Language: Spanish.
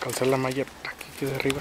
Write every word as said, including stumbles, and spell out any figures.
descalzar la malla por aquí que es de arriba.